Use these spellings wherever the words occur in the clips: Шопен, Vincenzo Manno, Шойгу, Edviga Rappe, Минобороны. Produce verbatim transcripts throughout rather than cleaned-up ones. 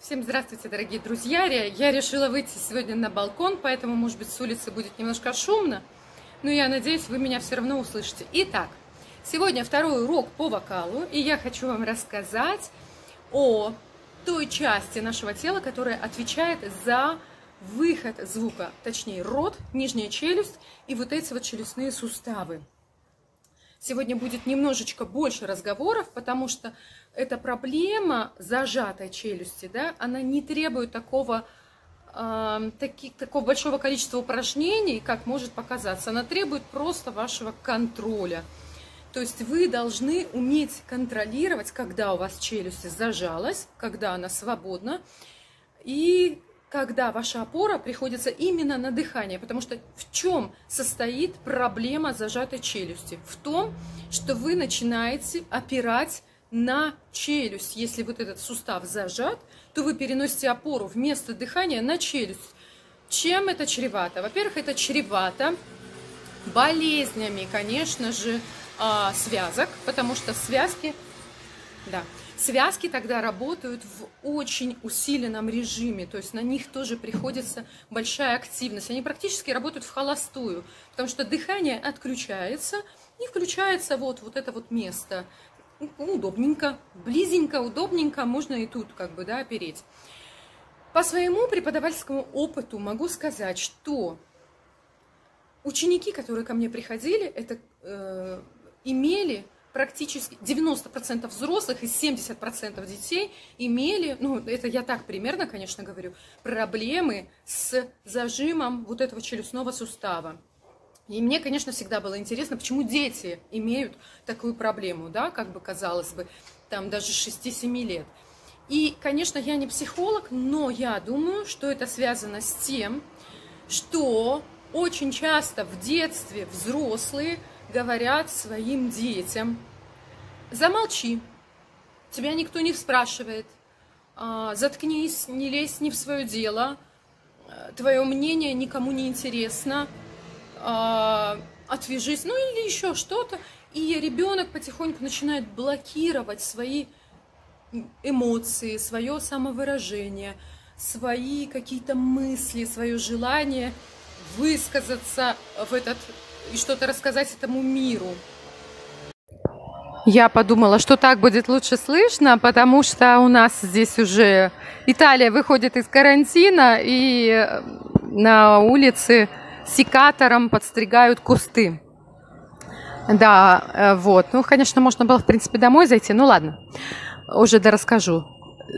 Всем здравствуйте, дорогие друзья! Я решила выйти сегодня на балкон, поэтому, может быть, с улицы будет немножко шумно, но я надеюсь, вы меня все равно услышите. Итак, сегодня второй урок по вокалу, и я хочу вам рассказать о той части нашего тела, которая отвечает за выход звука, точнее рот, нижняя челюсть и вот эти вот челюстные суставы. Сегодня будет немножечко больше разговоров, потому что эта проблема зажатой челюсти, да, она не требует такого, э, таки, такого большого количества упражнений, как может показаться. Она требует просто вашего контроля. То есть вы должны уметь контролировать, когда у вас челюсть зажалась, когда она свободна, и когда ваша опора приходится именно на дыхание. Потому что в чем состоит проблема зажатой челюсти? В том, что вы начинаете опирать на челюсть. Если вот этот сустав зажат, то вы переносите опору вместо дыхания на челюсть. Чем это чревато? Во-первых, это чревато болезнями, конечно же, связок, потому что связки... Да. Связки тогда работают в очень усиленном режиме, то есть на них тоже приходится большая активность. Они практически работают в холостую, потому что дыхание отключается, и включается вот, вот это вот место. Удобненько, близенько, удобненько, можно и тут как бы, да, опереть. По своему преподавательскому опыту могу сказать, что ученики, которые ко мне приходили, это э, имели... Практически девяносто процентов взрослых и семьдесят процентов детей имели, ну это я так примерно, конечно, говорю, проблемы с зажимом вот этого челюстного сустава. И мне, конечно, всегда было интересно, почему дети имеют такую проблему, да, как бы казалось бы, там даже шести-семи лет. И, конечно, я не психолог, но я думаю, что это связано с тем, что очень часто в детстве взрослые говорят своим детям: замолчи, тебя никто не спрашивает, заткнись, не лезь не в свое дело, твое мнение никому не интересно, отвяжись, ну или еще что-то. И ребенок потихоньку начинает блокировать свои эмоции, свое самовыражение, свои какие-то мысли, свое желание высказаться в этот и что-то рассказать этому миру. Я подумала, что так будет лучше слышно, потому что у нас здесь уже Италия выходит из карантина, и на улице секатором подстригают кусты. Да, вот. Ну, конечно, можно было, в принципе, домой зайти. Ну, ладно, уже дорасскажу.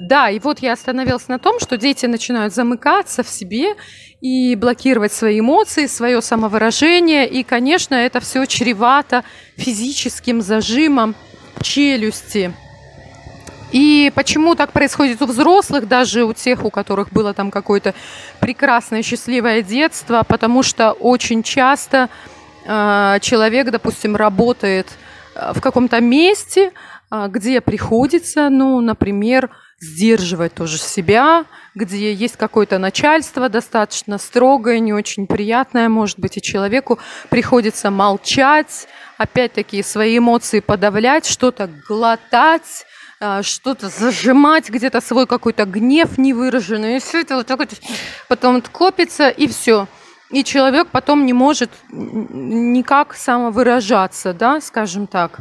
Да, и вот я остановилась на том, что дети начинают замыкаться в себе и блокировать свои эмоции, свое самовыражение. И, конечно, это все чревато физическим зажимом челюсти. И почему так происходит у взрослых, даже у тех, у которых было там какое-то прекрасное, счастливое детство? Потому что очень часто э, человек, допустим, работает в каком-то месте, где приходится, ну, например, сдерживать тоже себя, где есть какое-то начальство достаточно строгое, не очень приятное, может быть, и человеку приходится молчать, опять-таки свои эмоции подавлять, что-то глотать, что-то зажимать, где-то свой какой-то гнев невыраженный, и все это вот так вот потом копится, и все. И человек потом не может никак самовыражаться, да, скажем так.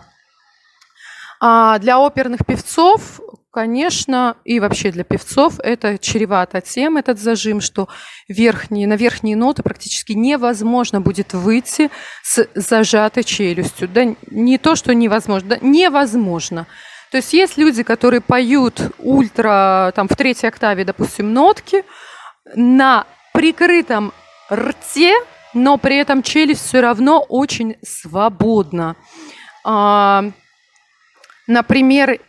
А для оперных певцов, конечно, и вообще для певцов это чревато тем, этот зажим, что верхние, на верхние ноты практически невозможно будет выйти с зажатой челюстью. Да не то, что невозможно, да невозможно. То есть есть люди, которые поют ультра, там, в третьей октаве, допустим, нотки на прикрытом рте, но при этом челюсть все равно очень свободна. Например,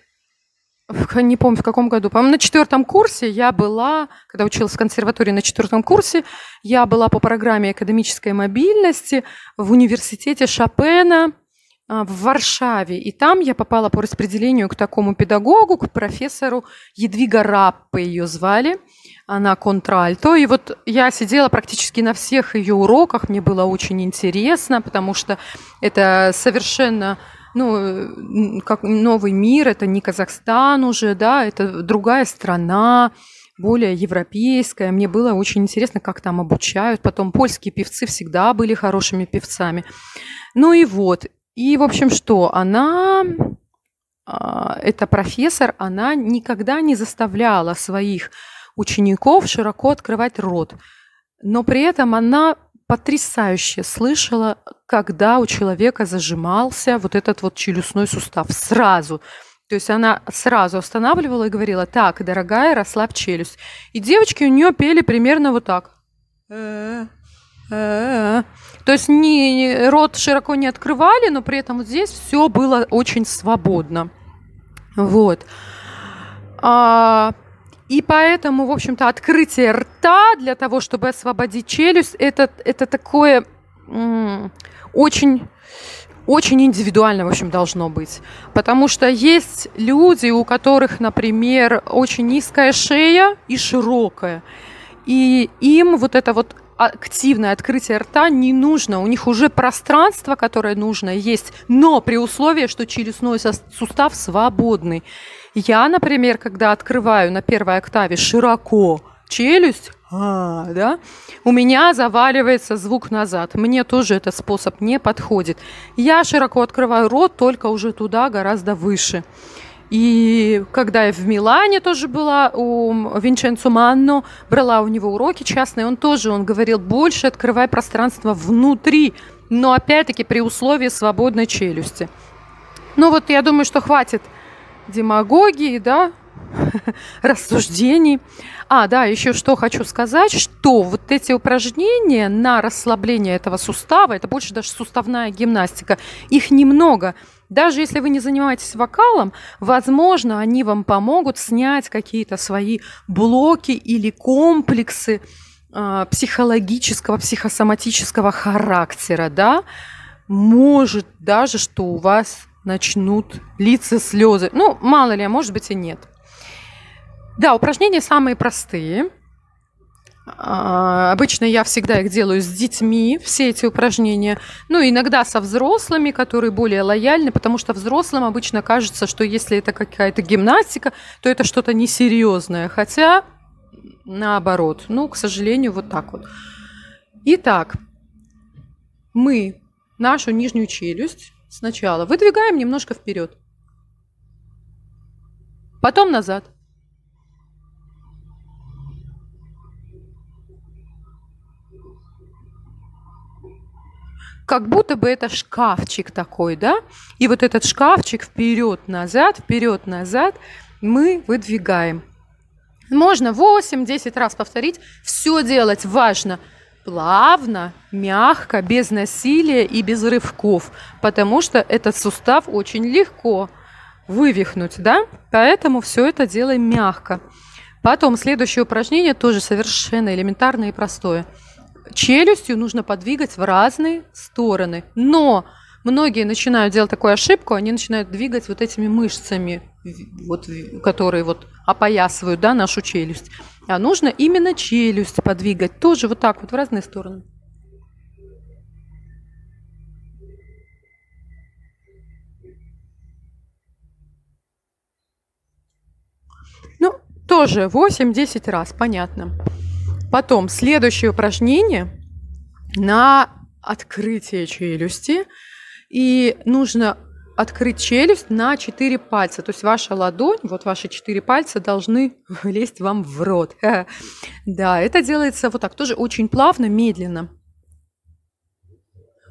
не помню, в каком году, по-моему, на четвертом курсе я была, когда училась в консерватории на четвертом курсе, я была по программе академической мобильности в университете Шопена в Варшаве. И там я попала по распределению к такому педагогу, к профессору Едвига Раппе ее звали, она контральто. И вот я сидела практически на всех ее уроках, мне было очень интересно, потому что это совершенно... Ну, как новый мир, это не Казахстан уже, да, это другая страна, более европейское. Мне было очень интересно, как там обучают. Потом польские певцы всегда были хорошими певцами. Ну и вот. И, в общем, что? Она, эта профессор, она никогда не заставляла своих учеников широко открывать рот. Но при этом она потрясающе слышала, когда у человека зажимался вот этот вот челюстной сустав сразу. То есть она сразу останавливала и говорила: так, дорогая, расслабь челюсть. И девочки у нее пели примерно вот так. То есть не, рот широко не открывали, но при этом вот здесь все было очень свободно. Вот. А... И поэтому, в общем-то, открытие рта для того, чтобы освободить челюсть, это, это такое очень, очень индивидуально, в общем, должно быть. Потому что есть люди, у которых, например, очень низкая шея и широкая. И им вот это вот активное открытие рта не нужно. У них уже пространство, которое нужно, есть, но при условии, что челюстной сустав свободный. Я, например, когда открываю на первой октаве широко челюсть, а, да, у меня заваливается звук назад. Мне тоже этот способ не подходит. Я широко открываю рот, только уже туда, гораздо выше. И когда я в Милане тоже была, у Винченцо Манно, брала у него уроки частные, он тоже, он говорил: больше открывай пространство внутри, но опять-таки при условии свободной челюсти. Ну вот я думаю, что хватит демагогии, да, рассуждений. А, да, еще что хочу сказать, что вот эти упражнения на расслабление этого сустава, это больше даже суставная гимнастика, их немного. Даже если вы не занимаетесь вокалом, возможно, они вам помогут снять какие-то свои блоки или комплексы э, психологического, психосоматического характера, да. Может даже, что у вас начнут литься слезы. Ну, мало ли, а может быть и нет. Да, упражнения самые простые. А, обычно я всегда их делаю с детьми, все эти упражнения. Ну, иногда со взрослыми, которые более лояльны, потому что взрослым обычно кажется, что если это какая-то гимнастика, то это что-то несерьезное. Хотя, наоборот, ну, к сожалению, вот так вот. Итак, мы нашу нижнюю челюсть сначала выдвигаем немножко вперед, потом назад. Как будто бы это шкафчик такой, да? И вот этот шкафчик вперед-назад, вперед-назад мы выдвигаем. Можно восемь-десять раз повторить. Все делать важно плавно, мягко, без насилия и без рывков, потому что этот сустав очень легко вывихнуть, да? Поэтому все это делаем мягко. Потом следующее упражнение тоже совершенно элементарное и простое. Челюстью нужно подвигать в разные стороны. Но многие начинают делать такую ошибку, они начинают двигать вот этими мышцами, вот, которые вот опоясывают, да, нашу челюсть. А нужно именно челюсть подвигать тоже вот так вот в разные стороны. Ну, тоже восемь-десять раз, понятно. Потом следующее упражнение на открытие челюсти. И нужно открыть челюсть на четыре пальца. То есть ваша ладонь, вот ваши четыре пальца должны влезть вам в рот. Да, это делается вот так, тоже очень плавно, медленно.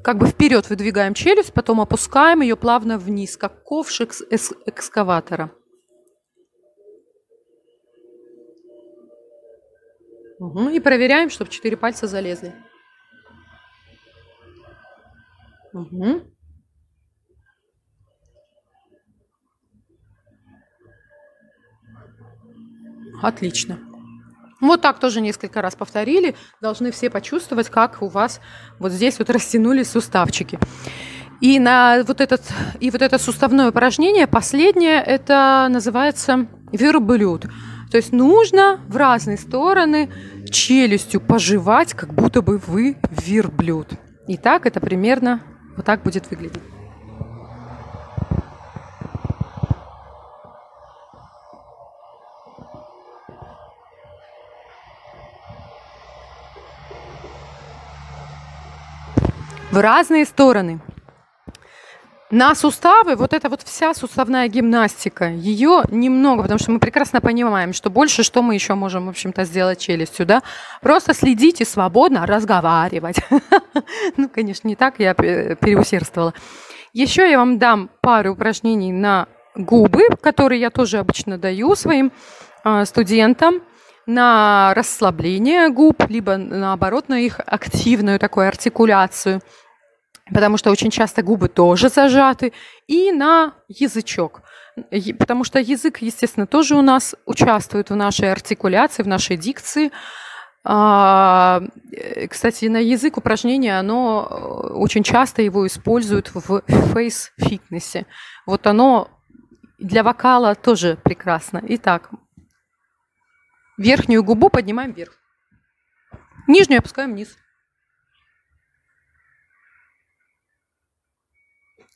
Как бы вперед выдвигаем челюсть, потом опускаем ее плавно вниз, как ковшик с экскаватора. Угу, и проверяем, чтобы четыре пальца залезли. Угу. Отлично. Вот так тоже несколько раз повторили. Должны все почувствовать, как у вас вот здесь вот растянулись суставчики. И, на вот, этот, и вот это суставное упражнение, последнее, это называется верблюд. То есть нужно в разные стороны челюстью пожевать, как будто бы вы верблюд. И так это примерно вот так будет выглядеть. в разные стороны. На суставы, вот эта вот вся суставная гимнастика, ее немного, потому что мы прекрасно понимаем, что больше, что мы еще можем, в общем-то, сделать челюстью, да? Просто следите свободно разговаривать. Ну, конечно, не так, я переусердствовала. Еще я вам дам пару упражнений на губы, которые я тоже обычно даю своим студентам, на расслабление губ, либо, наоборот, на их активную такую артикуляцию, потому что очень часто губы тоже зажаты, и на язычок, потому что язык, естественно, тоже у нас участвует в нашей артикуляции, в нашей дикции. Кстати, на язык упражнение, оно очень часто его используют в фейс-фитнесе. Вот оно для вокала тоже прекрасно. Итак, верхнюю губу поднимаем вверх, нижнюю опускаем вниз.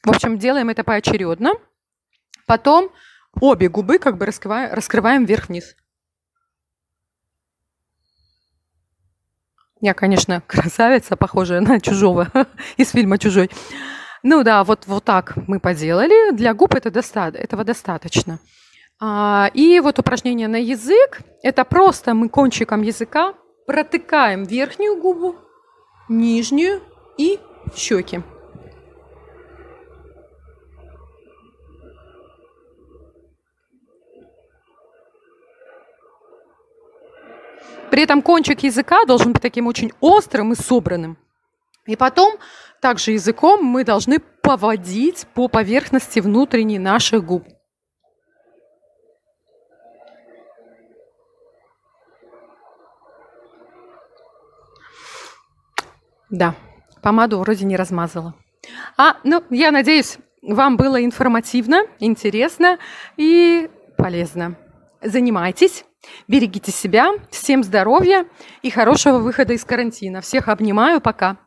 В общем, делаем это поочередно. Потом обе губы как бы раскрываем, раскрываем вверх-вниз. Я, конечно, красавица, похожая на чужого из фильма «Чужой». Ну да, вот, вот так мы поделали. Для губ это доста- этого достаточно. А, и вот упражнение на язык. Это просто мы кончиком языка протыкаем верхнюю губу, нижнюю и щеки. При этом кончик языка должен быть таким очень острым и собранным. И потом также языком мы должны поводить по поверхности внутренней наших губ. Да, помаду вроде не размазала. А, ну, я надеюсь, вам было информативно, интересно и полезно. Занимайтесь. Берегите себя, всем здоровья и хорошего выхода из карантина. Всех обнимаю, пока.